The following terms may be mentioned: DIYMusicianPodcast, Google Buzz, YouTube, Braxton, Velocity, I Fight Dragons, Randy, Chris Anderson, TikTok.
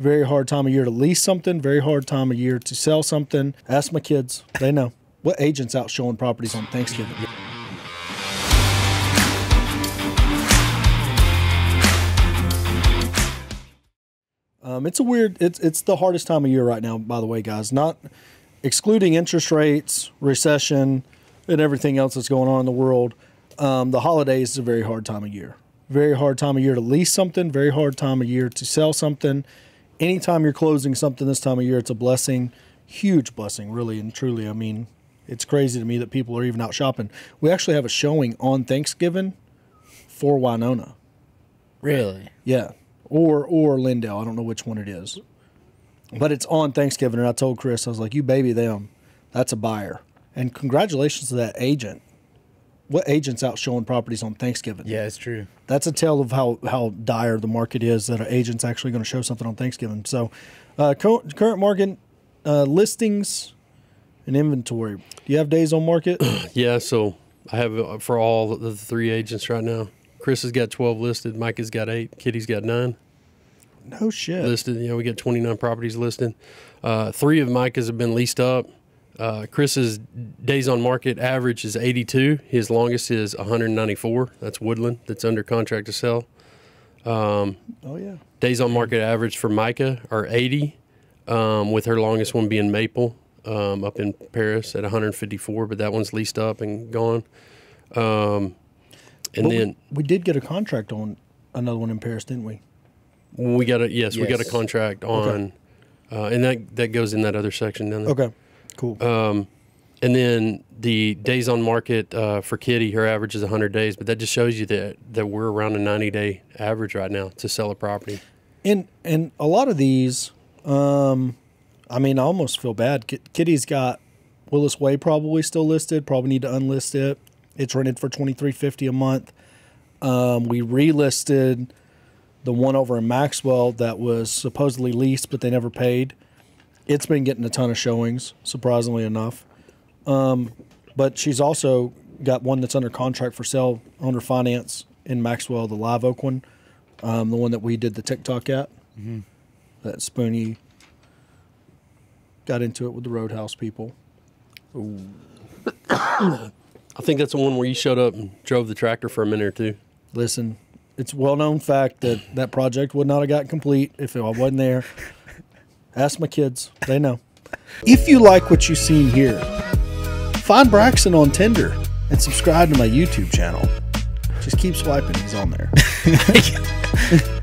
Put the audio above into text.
Very hard time of year to lease something. Very hard time of year to sell something. Ask my kids. They know. What agent's out showing properties on Thanksgiving? It's a weird, it's the hardest time of year right now, by the way, guys. Not excluding interest rates, recession, and everything else that's going on in the world. The holidays is a very hard time of year. Very hard time of year to lease something. Very hard time of year to sell something. Anytime you're closing something this time of year, it's a blessing. Huge blessing, really and truly. I mean, it's crazy to me that people are even out shopping. We actually have a showing on Thanksgiving for Winona. Really? Yeah. Or Lindale. I don't know which one it is. But it's on Thanksgiving, and I told Chris, I was like, you baby them. That's a buyer. And congratulations to that agent. What agent's out showing properties on Thanksgiving? Yeah, it's true. That's a tell of how dire the market is, that an agent's actually going to show something on Thanksgiving. So current market listings and inventory. Do you have days on market? Yeah, so I have for all the three agents right now. Chris has got 12 listed. Mike has got 8. Kitty's got 9. No shit. Listed. Yeah, we got 29 properties listed. 3 of Mike's have been leased up. Chris's days on market average is 82. His longest is 194. That's Woodland. That's under contract to sell. Oh yeah. Days on market average for Micah are 80, with her longest one being Maple, up in Paris at 154. But that one's leased up and gone. And but then we did get a contract on another one in Paris, didn't we? We got a yes. We got a contract on, and that goes in that other section down there. Okay. Cool. And then the days on market for Kitty, her average is 100 days, but that just shows you that we're around a 90-day average right now to sell a property. And a lot of these, I mean, I almost feel bad. Kitty's got Willis Way probably still listed, probably need to unlist it. It's rented for $23.50 a month. We relisted the one over in Maxwell that was supposedly leased, but they never paid. It's been getting a ton of showings, surprisingly enough. But she's also got one that's under contract for sale, under finance in Maxwell, the Live Oak one, the one that we did the TikTok at. Mm-hmm. That Spoonie got into it with the Roadhouse people. Ooh. I think that's the one where you showed up and drove the tractor for a minute or two. Listen, it's a well-known fact that that project would not have gotten complete if I wasn't there. Ask my kids. They know. If you like what you've seen here, find Braxton on Tinder and subscribe to my YouTube channel. Just keep swiping. He's on there.